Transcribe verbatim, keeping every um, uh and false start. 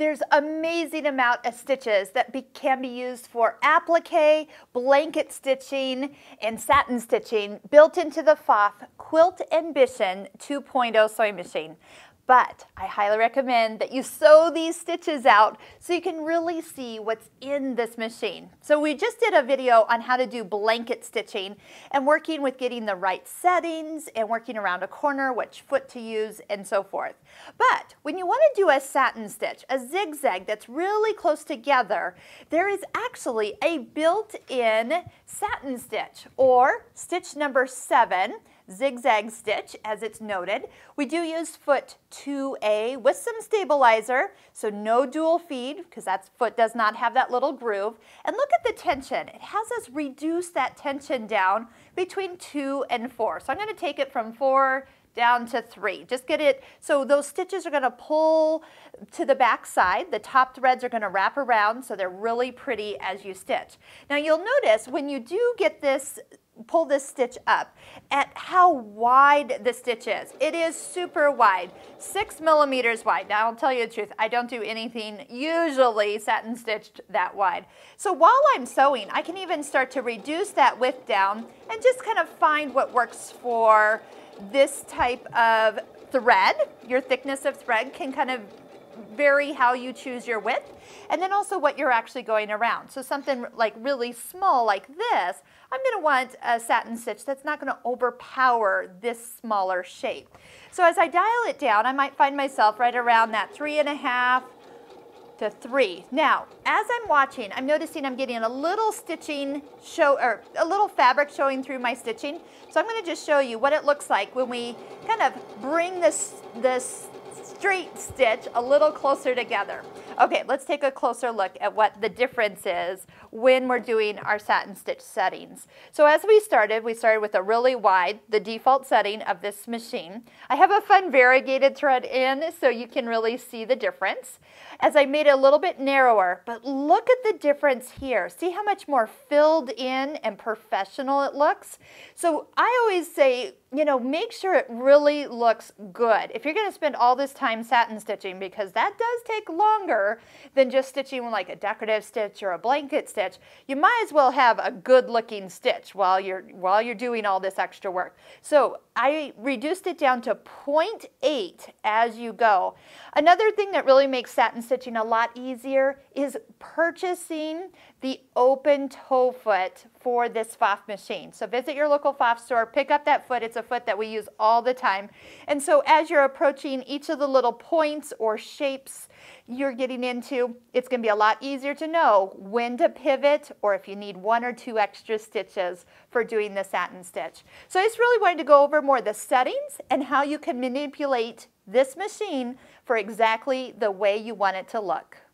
There's amazing amount of stitches that be, can be used for applique, blanket stitching, and satin stitching built into the Pfaff Quilt Ambition two point oh sewing machine. But I highly recommend that you sew these stitches out so you can really see what's in this machine. So we just did a video on how to do blanket stitching and working with getting the right settings and working around a corner, which foot to use, and so forth. But when you want to do a satin stitch, a zigzag that's really close together, there is actually a built-in satin stitch, or stitch number seven, zigzag stitch, as it's noted. We do use foot two A with some stabilizer, so no dual feed, because that foot does not have that little groove. And look at the tension. It has us reduce that tension down between two and four. So I'm going to take it from four down to three. Just get it, so those stitches are going to pull to the back side. The top threads are going to wrap around, so they're really pretty as you stitch. Now you'll notice when you do get this, pull this stitch up at how wide the stitch is. It is super wide, six millimeters wide. Now I'll tell you the truth, I don't do anything usually satin stitched that wide. So while I'm sewing, I can even start to reduce that width down and just kind of find what works for this type of thread. Your thickness of thread can kind of vary how you choose your width, and then also what you're actually going around. So something like really small like this, I'm going to want a satin stitch that's not going to overpower this smaller shape. So as I dial it down, I might find myself right around that three and a half to three. Now, as I'm watching, I'm noticing I'm getting a little stitching show, or a little fabric showing through my stitching. So I'm going to just show you what it looks like when we kind of bring this this. straight stitch a little closer together. Okay, let's take a closer look at what the difference is when we're doing our satin stitch settings. So as we started, we started with a really wide, the default setting of this machine. I have a fun variegated thread in so you can really see the difference. As I made it a little bit narrower, but look at the difference here. See how much more filled in and professional it looks? So I always say, you know, make sure it really looks good. If you're going to spend all this time satin stitching, because that does take longer than just stitching like a decorative stitch or a blanket stitch, you might as well have a good looking stitch while you're while you're doing all this extra work. So I reduced it down to zero point eight as you go. Another thing that really makes satin stitching a lot easier is purchasing the open toe foot for this Pfaff machine. So visit your local Pfaff store, pick up that foot. It's a foot that we use all the time. And so as you're approaching each of the little points or shapes you're getting into, it's going to be a lot easier to know when to pivot, or if you need one or two extra stitches for doing the satin stitch. So I just really wanted to go over more the settings and how you can manipulate this machine for exactly the way you want it to look.